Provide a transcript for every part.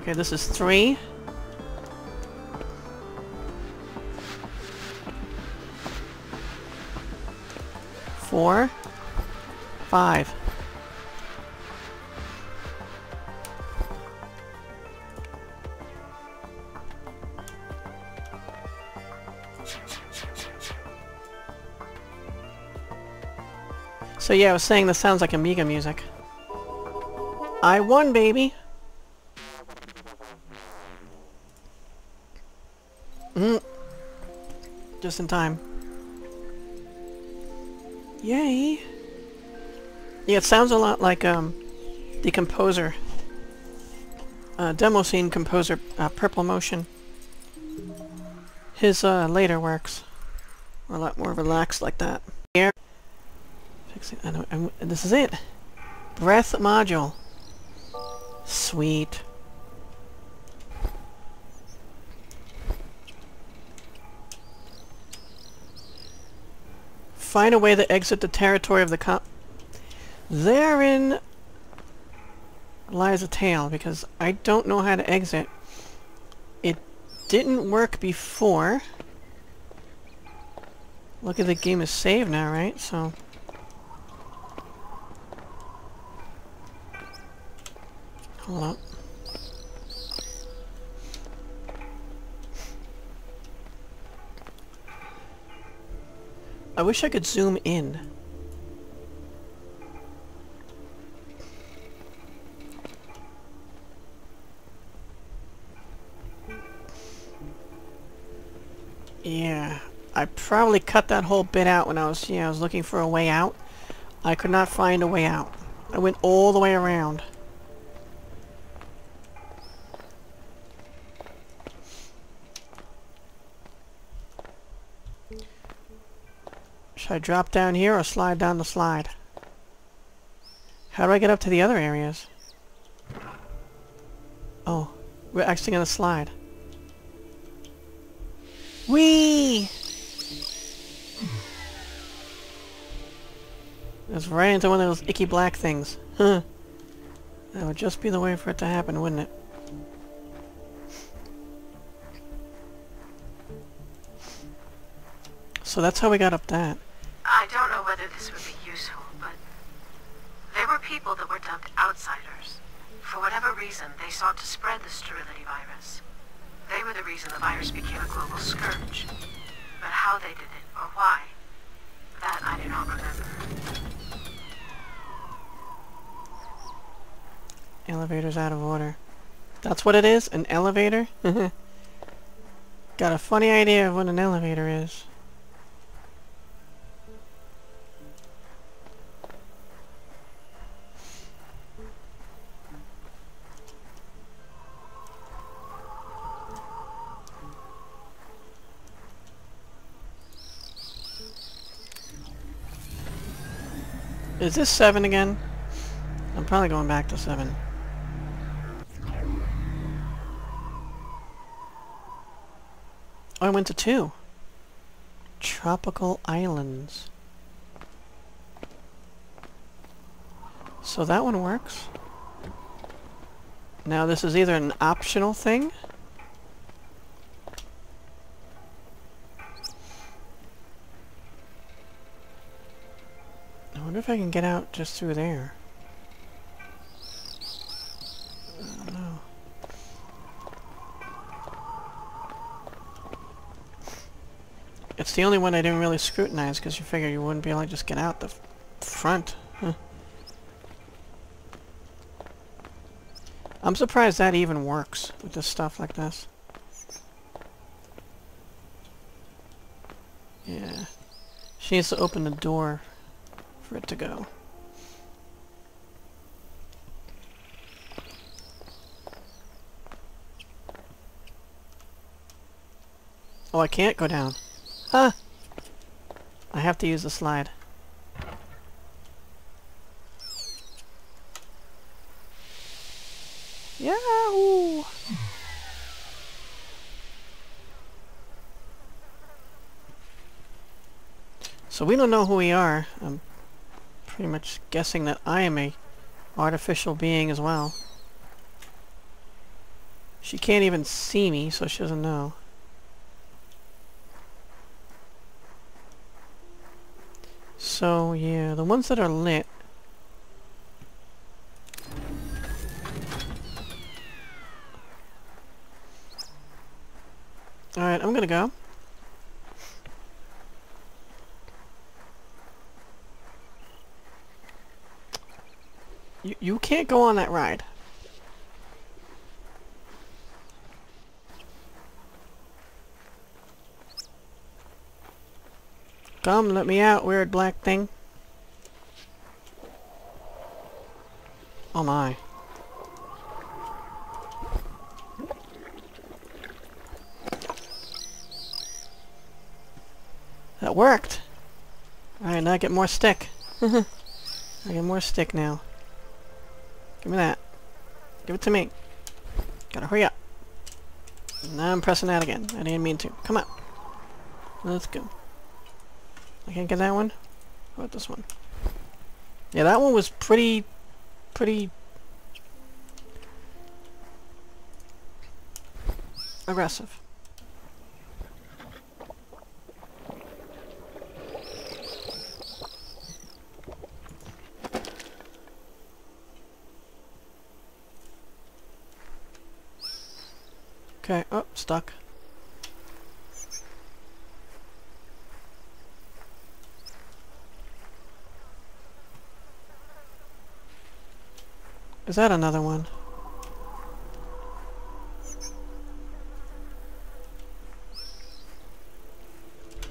Okay, this is 3. Four, 5. So yeah, I was saying this sounds like Amiga music. I won, baby! Just in time. Yay! Yeah, it sounds a lot like the composer, demo scene composer, Purple Motion. His later works are a lot more relaxed like that. Here, this is it. Breath module. Sweet. Find a way to exit the territory of the comp. Therein lies a tale, because I don't know how to exit. It didn't work before. Look at the game is saved now, right? So hold up. I wish I could zoom in. Yeah, I probably cut that whole bit out when I was, I was looking for a way out. I could not find a way out. I went all the way around. Should I drop down here or slide down the slide? How do I get up to the other areas? Oh, we're actually gonna slide. Whee! That's right into one of those icky black things. Huh. That would just be the way for it to happen, wouldn't it? So that's how we got up that. I don't know whether this would be useful, but there were people that were dubbed outsiders. For whatever reason, they sought to spread the sterility virus. They were the reason the virus became a global scourge. But how they did it, or why, that I do not remember. Elevator's out of order. That's what it is? An elevator? Got a funny idea of what an elevator is. Is this 7 again? I'm probably going back to 7. Oh, I went to 2. Tropical Islands. So that one works. Now this is either an optional thing. I wonder if I can get out just through there. I don't know. It's the only one I didn't really scrutinize, because you figure you wouldn't be able to just get out the front. Huh. I'm surprised that even works with this stuff like this. Yeah. She needs to open the door for it to go. Oh, I can't go down. Huh! I have to use the slide. Yahoo! So we don't know who we are. I'm pretty much guessing that I am a artificial being as well. She can't even see me, so she doesn't know. So, yeah, the ones that are lit. Alright, I'm gonna go. You can't go on that ride. Come, let me out, weird black thing. Oh my. That worked! Alright, now I get more stick. I get more stick now. Give me that. Give it to me. Gotta hurry up. Now I'm pressing that again. I didn't mean to. Come on. Let's go. I can't get that one? How about this one? Yeah, that one was pretty aggressive. Okay, oh, stuck. Is that another one?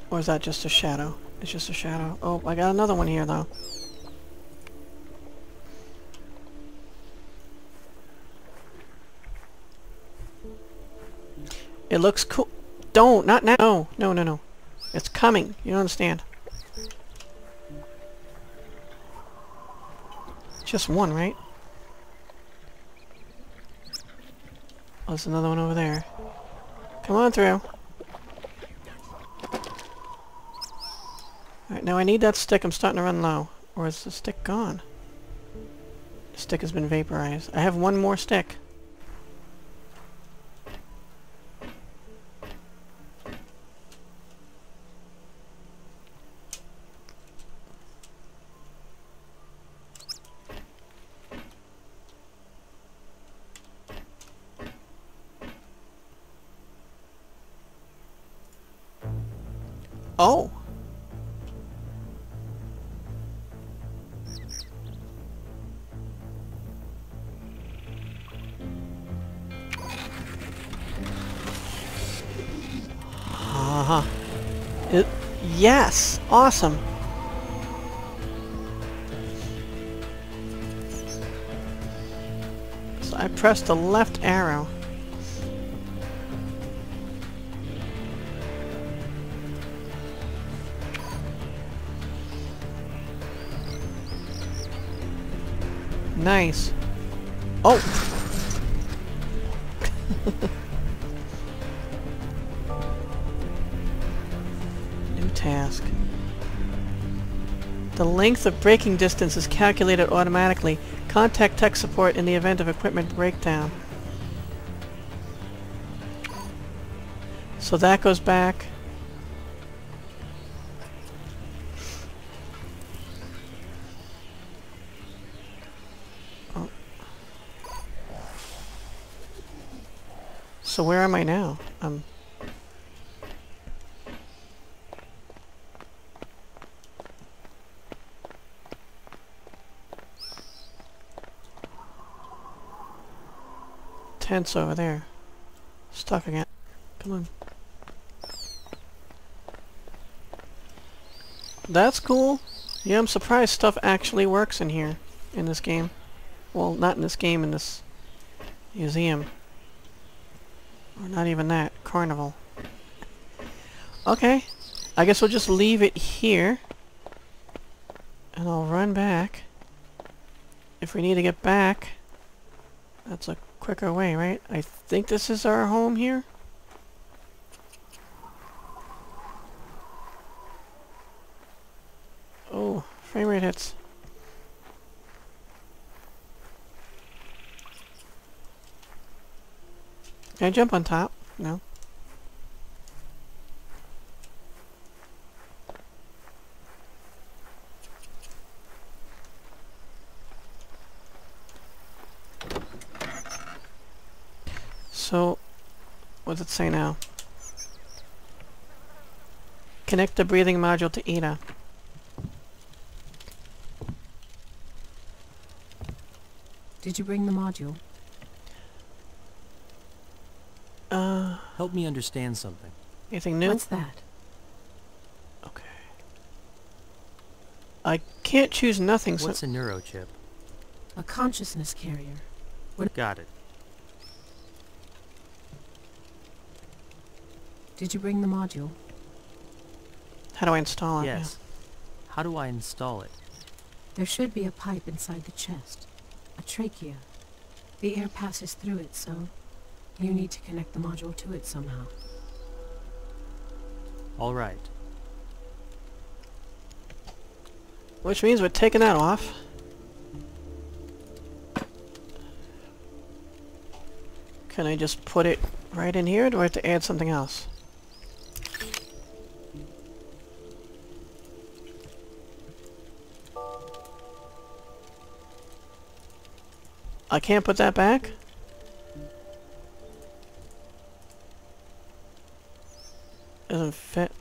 Or is that just a shadow? It's just a shadow. Oh, I got another one here, though. It looks cool. Don't! Not now! No, no, no, no. It's coming. You don't understand. Just one, right? Oh, there's another one over there. Come on through. Alright, now I need that stick. I'm starting to run low. Or is the stick gone? The stick has been vaporized. I have one more stick. Oh! Uh-huh. Yes! Awesome! So I pressed the left arrow. Nice. Oh! New task. The length of braking distance is calculated automatically. Contact tech support in the event of equipment breakdown. So that goes back. So where am I now? Tent's over there. Stuck again. Come on. That's cool. Yeah, I'm surprised stuff actually works in here. In this game. Well, not in this game, in this museum. Or not even that. Carnival. Okay. I guess we'll just leave it here. And I'll run back. If we need to get back, that's a quicker way, right? I think this is our home here. Oh, frame rate hits. Can I jump on top? No. So, what does it say now? Connect the breathing module to Ina. Did you bring the module? Help me understand something. Anything new? What's that? Okay. I can't choose nothing. What's a neurochip? A consciousness carrier. What? Got it. Did you bring the module? How do I install it? Yes. Yeah. How do I install it? There should be a pipe inside the chest. A trachea. The air passes through it, so... you need to connect the module to it somehow. All right. Which means we're taking that off. Can I just put it right in here, or do I have to add something else? I can't put that back? Doesn't fit.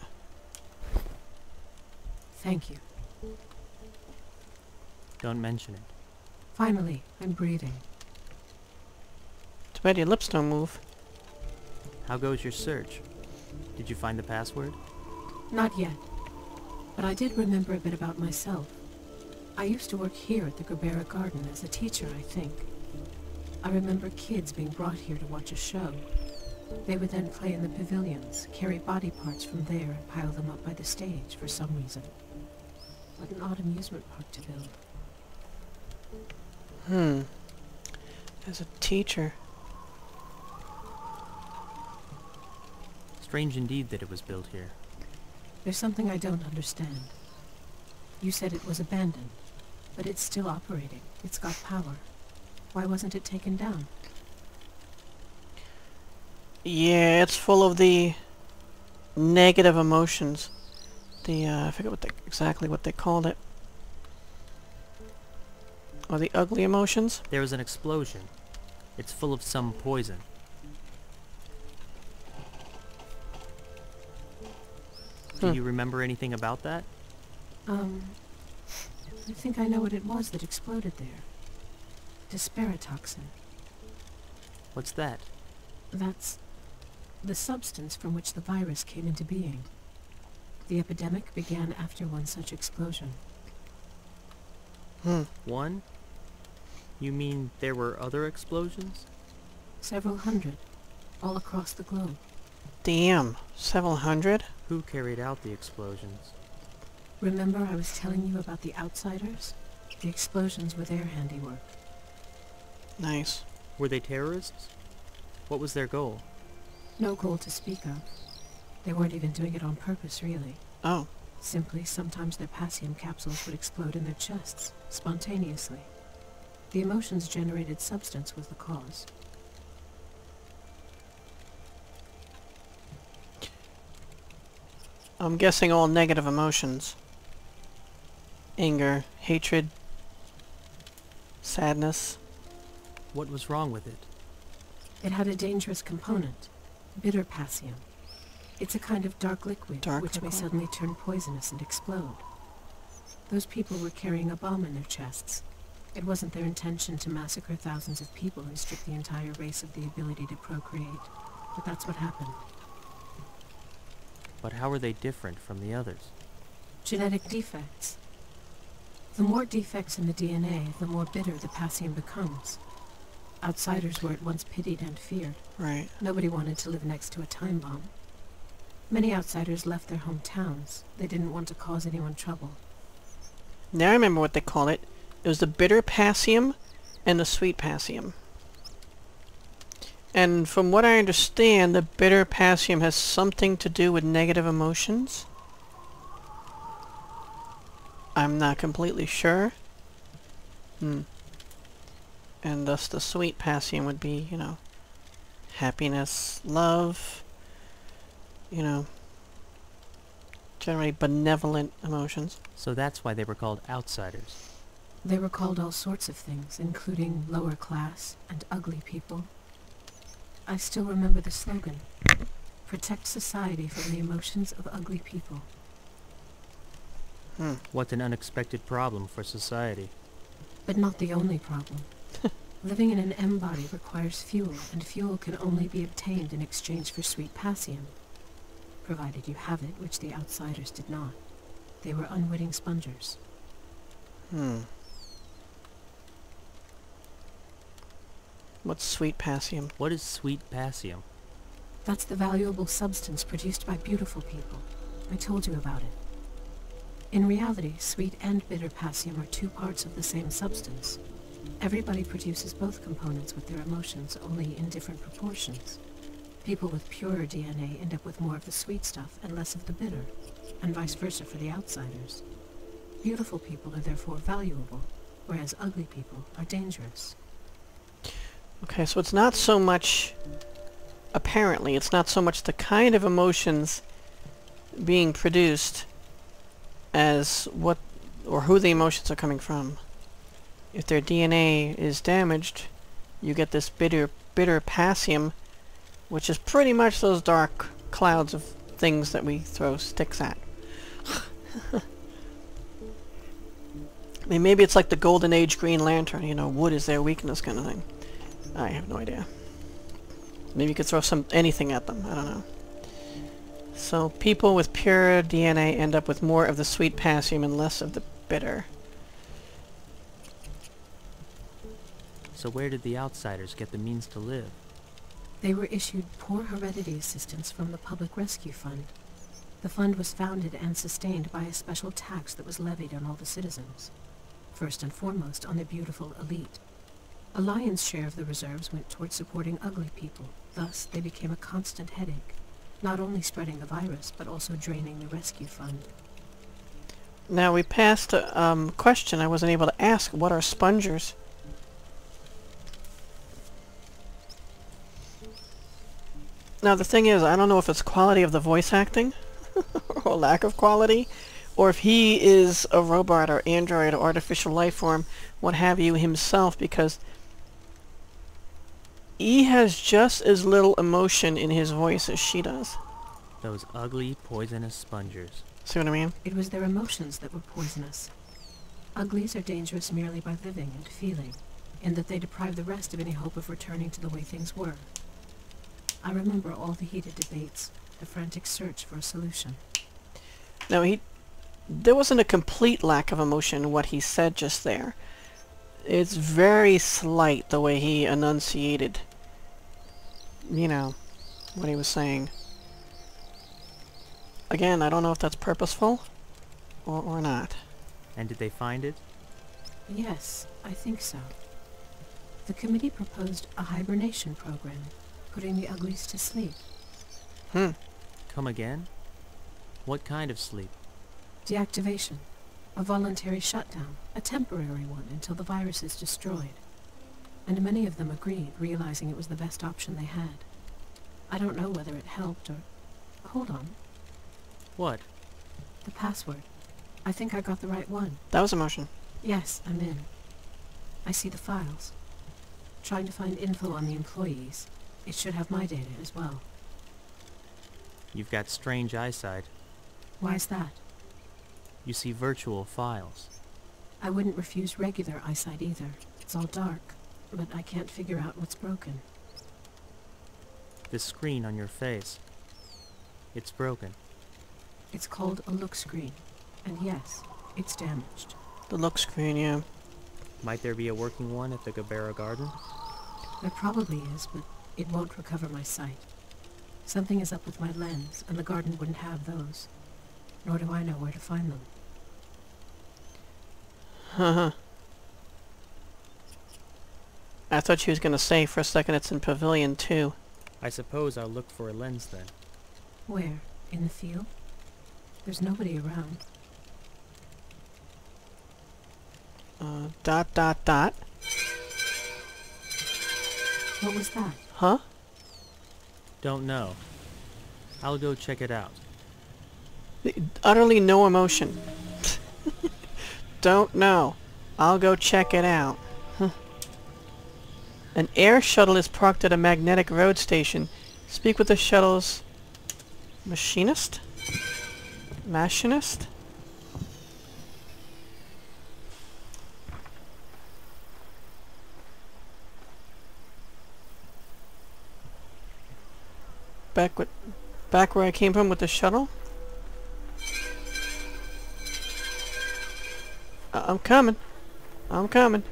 Thank you. Don't mention it. Finally, I'm breathing. Too bad your lips don't move. How goes your search? Did you find the password? Not yet. But I did remember a bit about myself. I used to work here at the Gerbera Garden as a teacher, I think. I remember kids being brought here to watch a show. They would then play in the pavilions, carry body parts from there and pile them up by the stage for some reason. What an odd amusement park to build. Hmm. As a teacher. Strange indeed that it was built here. There's something I don't understand. You said it was abandoned, but it's still operating. It's got power. Why wasn't it taken down? Yeah, it's full of the negative emotions. The I forget what exactly what they called it. Or the ugly emotions. There was an explosion. It's full of some poison. Do you remember anything about that? I think I know what it was that exploded there. Desperatoxin. What's that? That's the substance from which the virus came into being. The epidemic began after one such explosion. One? You mean there were other explosions? Several hundred, all across the globe. Damn, several hundred? Who carried out the explosions? Remember I was telling you about the outsiders? The explosions were their handiwork. Nice. Were they terrorists? What was their goal? No goal to speak of. They weren't even doing it on purpose, really. Oh. Simply, sometimes their Passium capsules would explode in their chests, spontaneously. The emotions-generated substance was the cause. I'm guessing all negative emotions. Anger, hatred, sadness. What was wrong with it? It had a dangerous component, bitter Passium. It's a kind of dark liquid which may suddenly turn poisonous and explode. Those people were carrying a bomb in their chests. It wasn't their intention to massacre thousands of people and strip the entire race of the ability to procreate, but that's what happened. But how are they different from the others? Genetic defects. The more defects in the DNA, the more bitter the Passium becomes. Outsiders were at once pitied and feared. Right. Nobody wanted to live next to a time bomb. Many outsiders left their hometowns. They didn't want to cause anyone trouble. Now I remember what they called it. It was the bitter Passium and the sweet Passium. And from what I understand, the bitter Passium has something to do with negative emotions. I'm not completely sure. And thus the sweet Passium would be, you know, happiness, love, you know, generally benevolent emotions. So that's why they were called outsiders. They were called all sorts of things, including lower class and ugly people. I still remember the slogan, protect society from the emotions of ugly people. What an unexpected problem for society. But not the only problem. Living in an M-body requires fuel, and fuel can only be obtained in exchange for sweet Passium. Provided you have it, which the outsiders did not. They were unwitting spongers. What's sweet Passium? What is sweet Passium? That's the valuable substance produced by beautiful people. I told you about it. In reality, sweet and bitter Passium are two parts of the same substance. Everybody produces both components with their emotions, only in different proportions. People with purer DNA end up with more of the sweet stuff and less of the bitter, and vice versa for the outsiders. Beautiful people are therefore valuable, whereas ugly people are dangerous. Okay, so it's not so much... Apparently, it's not so much the kind of emotions being produced as what or who the emotions are coming from. If their DNA is damaged, you get this bitter Passium, which is pretty much those dark clouds of things that we throw sticks at. I mean, maybe it's like the Golden Age Green Lantern, you know, wood is their weakness kind of thing. I have no idea. Maybe you could throw anything at them, I don't know. So people with pure DNA end up with more of the sweet Passium and less of the bitter. So where did the outsiders get the means to live? They were issued poor heredity assistance from the Public Rescue Fund. The fund was founded and sustained by a special tax that was levied on all the citizens. First and foremost on the beautiful elite. A lion's share of the reserves went towards supporting ugly people. Thus, they became a constant headache. Not only spreading the virus, but also draining the rescue fund. Now we passed a question I wasn't able to ask. What are spongers? Now the thing is, I don't know if it's quality of the voice acting, or lack of quality, or if he is a robot or android or artificial life form, what have you, himself, because he has just as little emotion in his voice as she does. Those ugly, poisonous spongers. See what I mean? It was their emotions that were poisonous. Uglies are dangerous merely by living and feeling, in that they deprive the rest of any hope of returning to the way things were. I remember all the heated debates, the frantic search for a solution. Now there wasn't a complete lack of emotion in what he said just there. It's very slight the way he enunciated, you know, what he was saying. Again, I don't know if that's purposeful or not. And did they find it? Yes, I think so. The committee proposed a hibernation program, putting the uglies to sleep. Come again? What kind of sleep? Deactivation. A voluntary shutdown, a temporary one until the virus is destroyed. And many of them agreed, realizing it was the best option they had. I don't know whether it helped or... Hold on. What? The password. I think I got the right one. That was emotion. Yes, I'm in. I see the files. Trying to find info on the employees. It should have my data as well. You've got strange eyesight. Why's that? You see virtual files. I wouldn't refuse regular eyesight either. It's all dark, but I can't figure out what's broken. The screen on your face. It's broken. It's called a look screen. And yes, it's damaged. The look screen, yeah. Might there be a working one at the Gerbera Garden? There probably is, but... It won't recover my sight. Something is up with my lens, and the garden wouldn't have those. Nor do I know where to find them. I thought she was going to say for a second it's in Pavilion 2. I suppose I'll look for a lens then. Where? In the field? There's nobody around. What was that? Huh? Don't know. I'll go check it out. Utterly no emotion. Don't know. I'll go check it out. Huh. An air shuttle is parked at a magnetic road station. Speak with the shuttle's... machinist? Machinist? Back where I came from with the shuttle? I'm coming. I'm coming.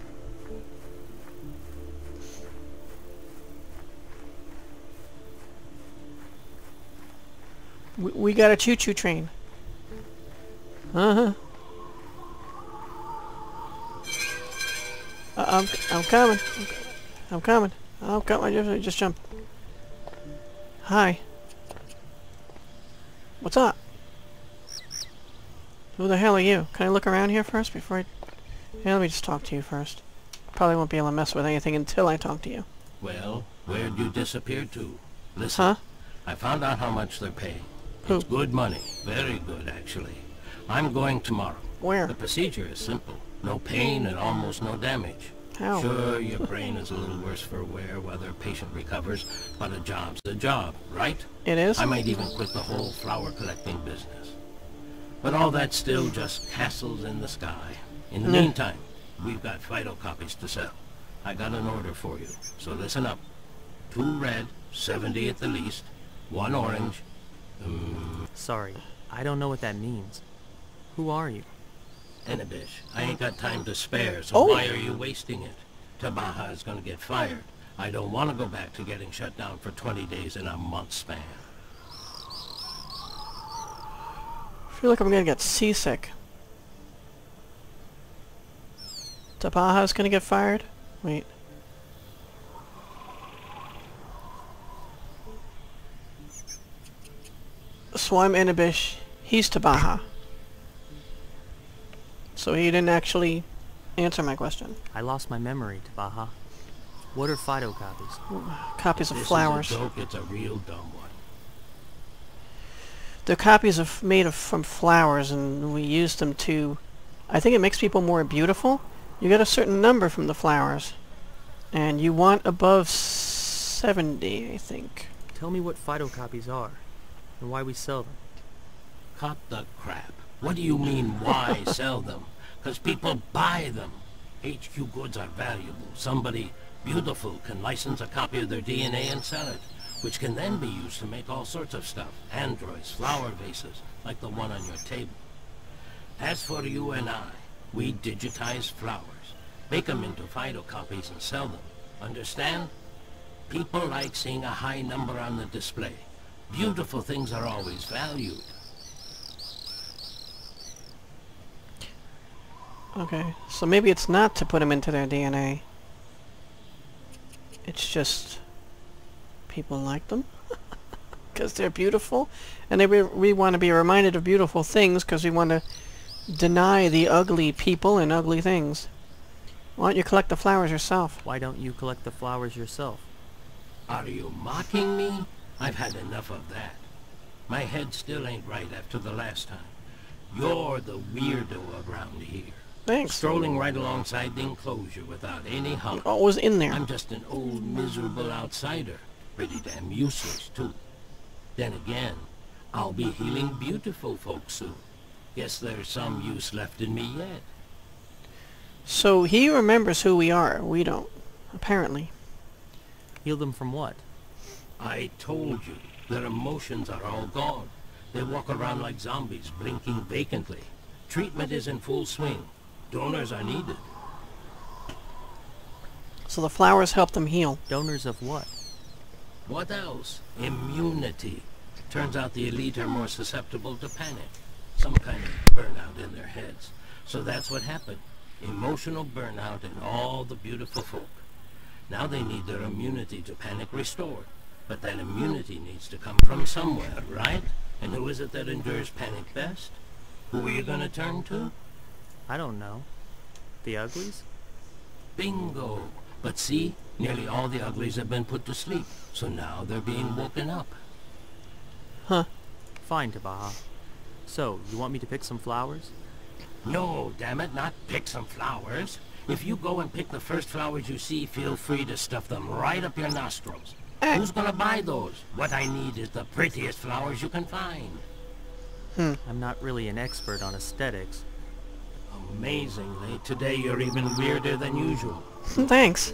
We got a choo-choo train. Uh-huh. I'm coming. I'm coming. I'm coming. I just jumped. Hi. What's up? Who the hell are you? Can I look around here first before I... Yeah, let me just talk to you first. Probably won't be able to mess with anything until I talk to you. Well, where'd you disappear to? Listen, huh? I found out how much they're paying. Who? It's good money. Very good, actually. I'm going tomorrow. Where? The procedure is simple. No pain and almost no damage. How? Sure, your brain is a little worse for wear while their patient recovers, but a job's a job, right? It is? I might even quit the whole flower collecting business. But all that's still just castles in the sky. In the meantime, we've got phytocopies to sell. I got an order for you, so listen up. 2 red, 70 at the least, 1 orange... Sorry, I don't know what that means. Who are you? Enebish, I ain't got time to spare, so why are you wasting it? Tabaha is gonna get fired. I don't want to go back to getting shut down for 20 days in a month span. I feel like I'm gonna get seasick. Tabaha's gonna get fired? Wait. So I'm Enebish, he's Tabaha. So he didn't actually answer my question. I lost my memory, Tabaha. What are phytocopies? Copies of flowers. This is a joke, it's a real dumb one. They're copies of from flowers, and we use them to... I think it makes people more beautiful. You get a certain number from the flowers. And you want above 70, I think. Tell me what phytocopies are, and why we sell them. Cop the crap. What do you mean, why sell them? Because people buy them. HQ goods are valuable. Somebody beautiful can license a copy of their DNA and sell it, which can then be used to make all sorts of stuff. Androids, flower vases, like the one on your table. As for you and I, we digitize flowers, make them into phytocopies and sell them. Understand? People like seeing a high number on the display. Beautiful things are always valued. Okay, so maybe it's not to put them into their DNA. It's just... people like them. Because they're beautiful. And we want to be reminded of beautiful things because we want to deny the ugly people and ugly things. Why don't you collect the flowers yourself? Why don't you collect the flowers yourself? Are you mocking me? I've had enough of that. My head still ain't right after the last time. You're the weirdo around here. Thanks. Strolling right alongside the enclosure without any help. What was in there? I'm just an old miserable outsider. Pretty damn useless too. Then again, I'll be healing beautiful folks soon. Guess there's some use left in me yet. So he remembers who we are. We don't, apparently. Heal them from what? I told you. Their emotions are all gone. They walk around like zombies, blinking vacantly. Treatment is in full swing. Donors are needed. So the flowers help them heal. Donors of what? What else? Immunity. Turns out the elite are more susceptible to panic. Some kind of burnout in their heads. So that's what happened. Emotional burnout in all the beautiful folk. Now they need their immunity to panic restored. But that immunity needs to come from somewhere, right? And who is it that endures panic best? Who are you going to turn to? I don't know. The uglies? Bingo! But see, nearly all the uglies have been put to sleep, so now they're being woken up. Huh. Fine, Tabaha. So, you want me to pick some flowers? No, damn it, not pick some flowers. If you go and pick the first flowers you see, feel free to stuff them right up your nostrils. Who's gonna buy those? What I need is the prettiest flowers you can find. I'm not really an expert on aesthetics. Amazingly, today you're even weirder than usual. Thanks.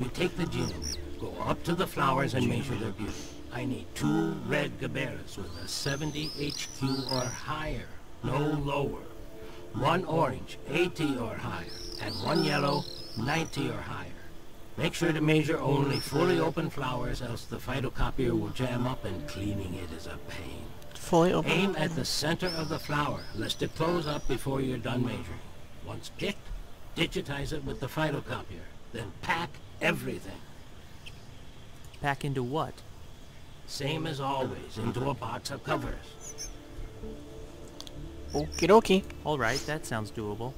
You take the genometer, go up to the flowers and measure their beauty. I need 2 red gabaras with a 70 HQ or higher, no lower. 1 orange, 80 or higher, and 1 yellow, 90 or higher. Make sure to measure only fully open flowers, else the phytocopier will jam up and cleaning it is a pain. Fully open? Aim at the center of the flower, lest it close up before you're done measuring. Once picked, digitize it with the phytocopier, then pack everything. Pack into what? Same as always, into a box of covers. Okie dokie. Alright, that sounds doable.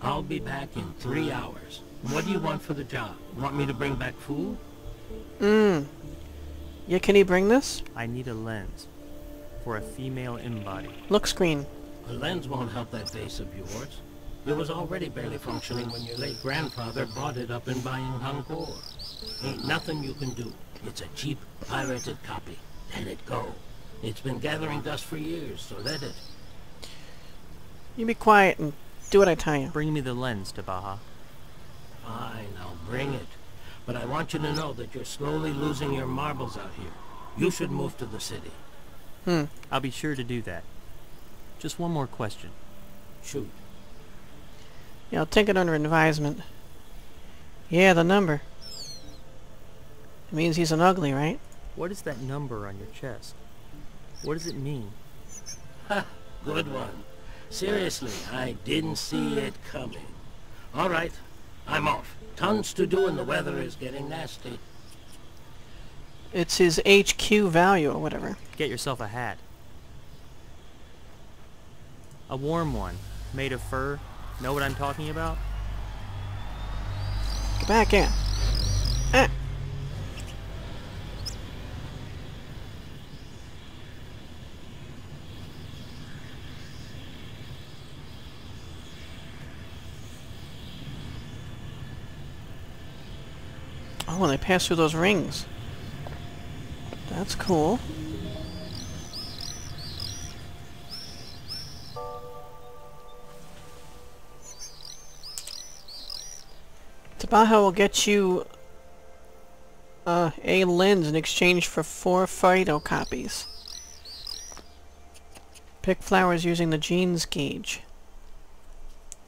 I'll be back in 3 hours. What do you want for the job? Want me to bring back food? Yeah, can you bring this? I need a lens. For a female M-body. Look screen. A lens won't help that face of yours. It was already barely functioning when your late grandfather bought it up in buying Hangor. Ain't nothing you can do. It's a cheap, pirated copy. Let it go. It's been gathering dust for years, so let it. You be quiet and do what I tell you. Bring me the lens, Tabaha. Fine, I'll bring it. But I want you to know that you're slowly losing your marbles out here. You should move to the city. I'll be sure to do that. Just one more question. Shoot. Yeah, I'll take it under advisement. Yeah, the number. It means he's an ugly, right? What is that number on your chest? What does it mean? Ha! Good one. Seriously, I didn't see it coming. All right. I'm off. Tons to do and the weather is getting nasty. It's his HQ value or whatever. Get yourself a hat. A warm one. Made of fur. Know what I'm talking about? Get back in. Ah. Oh, and they pass through those rings. That's cool. Tabaha will get you a lens in exchange for 4 phytocopies. Pick flowers using the genes gauge.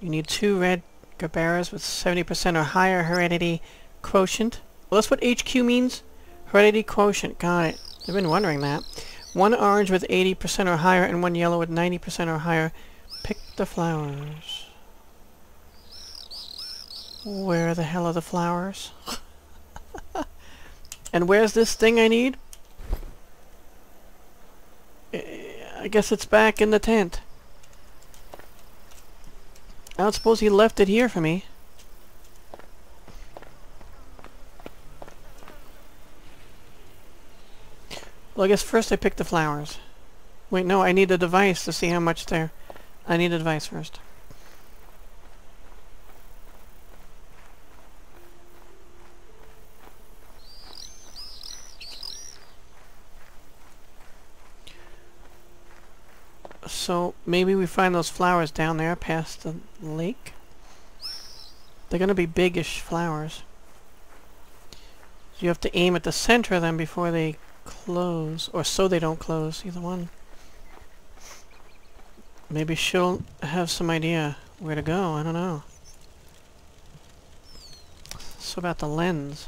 You need 2 red gabaras with 70% or higher heredity quotient. Well, that's what HQ means? Heredity quotient. Got it. I've been wondering that. 1 orange with 80% or higher and 1 yellow with 90% or higher. Pick the flowers. Where the hell are the flowers? And where's this thing I need? I guess it's back in the tent. I don't suppose he left it here for me. Well, I guess first I pick the flowers. Wait, no, I need a device to see how much there. I need a device first. So maybe we find those flowers down there past the lake. They're gonna be biggish flowers. So you have to aim at the center of them before they close, or so they don't close, either one. Maybe she'll have some idea where to go, I don't know. So about the lens.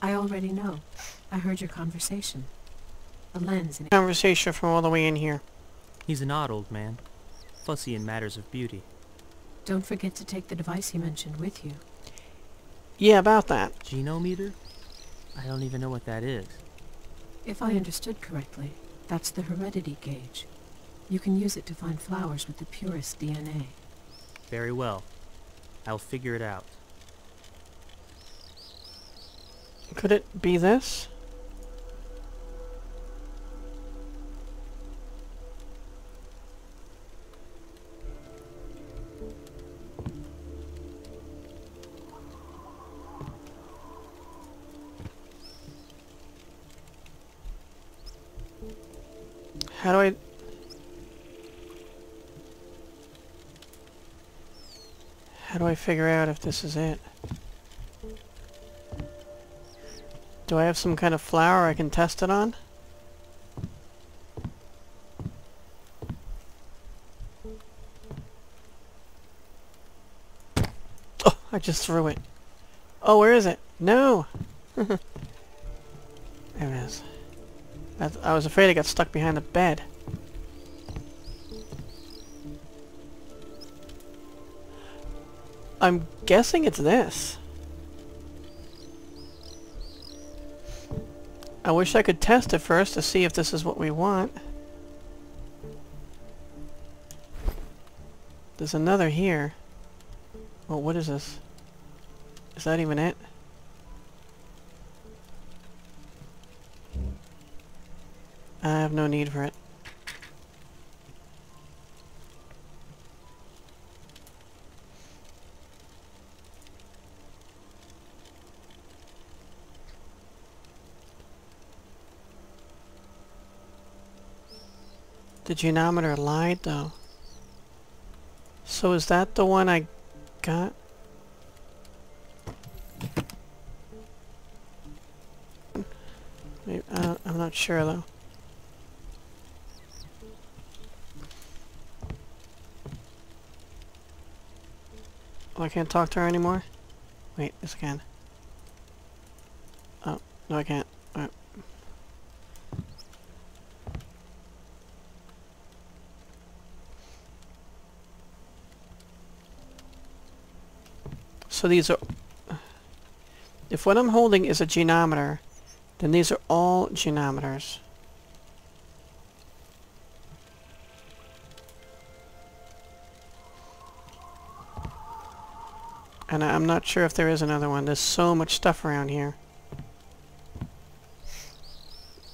I already know. I heard your conversation. The lens and conversation from all the way in here. He's an odd old man. Fussy in matters of beauty. Don't forget to take the device he mentioned with you. Yeah, about that. Genometer? I don't even know what that is. If I understood correctly, that's the heredity gauge. You can use it to find flowers with the purest DNA. Very well. I'll figure it out. Could it be this? How do I... how do I figure out if this is it? Do I have some kind of flower I can test it on? Oh, I just threw it. Oh, where is it? No! There it is. I was afraid I got stuck behind the bed. I'm guessing it's this. I wish I could test it first to see if this is what we want. There's another here. Well, what is this? Is that even it? I have no need for it. The genometer lied, though. So is that the one I got? Maybe, I'm not sure, though. Oh, I can't talk to her anymore? Wait, yes I can. Oh, no I can't. Alright. So these are... if what I'm holding is a genometer, then these are all genometers. And I'm not sure if there is another one. There's so much stuff around here.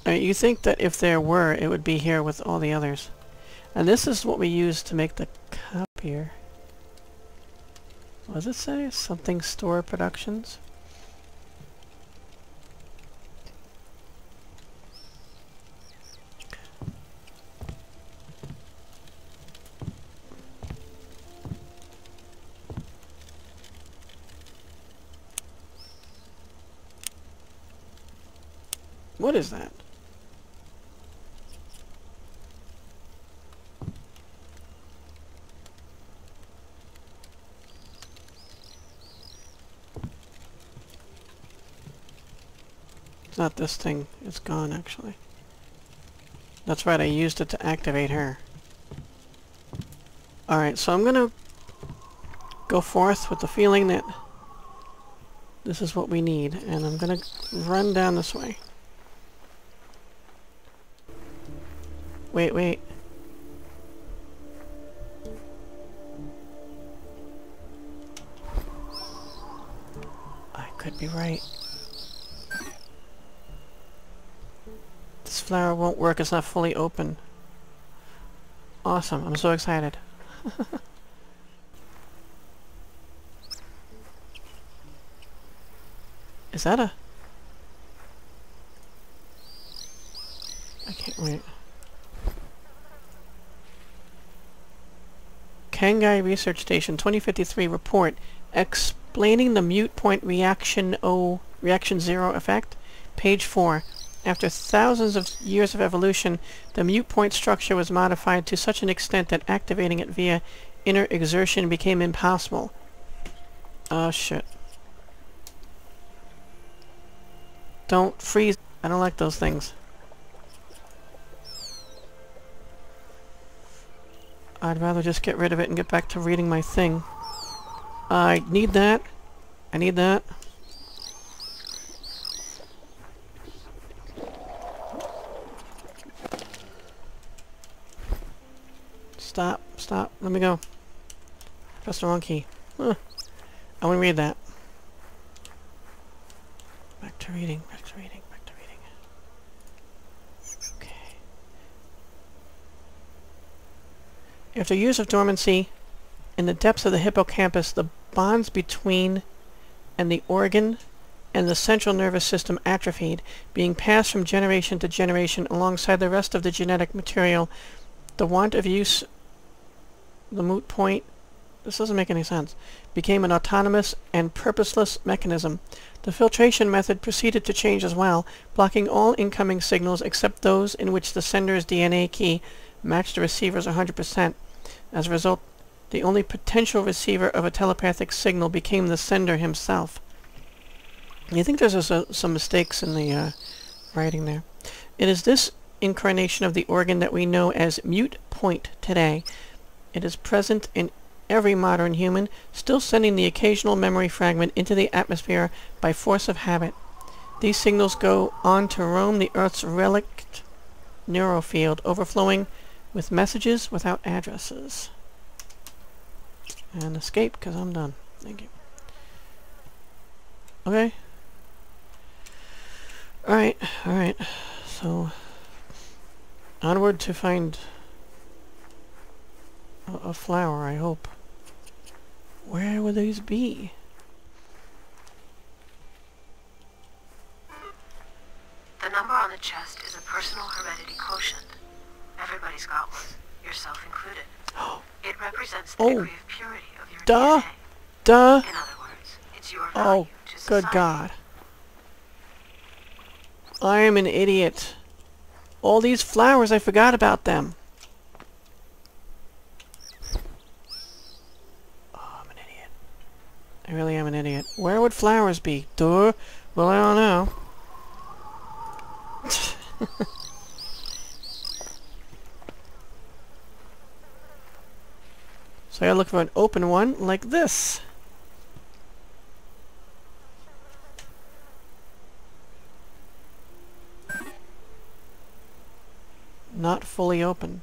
You think that if there were, it would be here with all the others. And this is what we use to make the copier. What does it say? Something Store Productions? What is that? It's not this thing. It's gone, actually. That's right, I used it to activate her. Alright, so I'm gonna go forth with the feeling that this is what we need, and I'm gonna run down this way. Wait. I could be right. This flower won't work, it's not fully open. Awesome, I'm so excited. Is that a... I can't wait. Gengai Research Station 2053 report explaining the Mute Point reaction zero effect. Page 4. After thousands of years of evolution, the Mute Point structure was modified to such an extent that activating it via inner exertion became impossible. Oh shit. Don't freeze. I don't like those things. I'd rather just get rid of it and get back to reading my thing. I need that. I need that. Stop. Stop. Let me go. Press the wrong key. Huh. I want to read that. Back to reading, back to reading, back to reading. Okay. After years of dormancy, in the depths of the hippocampus, the bonds between and the organ and the central nervous system atrophied, being passed from generation to generation alongside the rest of the genetic material. The want of use, the moot point, this doesn't make any sense, became an autonomous and purposeless mechanism. The filtration method proceeded to change as well, blocking all incoming signals except those in which the sender's DNA key matched the receiver's 100%. As a result, the only potential receiver of a telepathic signal became the sender himself. I think there's also some mistakes in the writing there. It is this incarnation of the organ that we know as Mute Point today. It is present in every modern human, still sending the occasional memory fragment into the atmosphere by force of habit. These signals go on to roam the Earth's relict neurofield, overflowing with messages without addresses. And escape, because I'm done. Thank you. Okay. Alright, alright. So, onward to find a flower, I hope. Where would these be? The number on the chest is a personal heredity quotient. Everybody's got one, yourself included. It represents the degree of purity of your DNA. In other words, it's your value to society. Good God. I am an idiot. All these flowers, I forgot about them. Oh, I'm an idiot. I really am an idiot. Where would flowers be? Duh. Well, I don't know. So I look for an open one like this. Not fully open.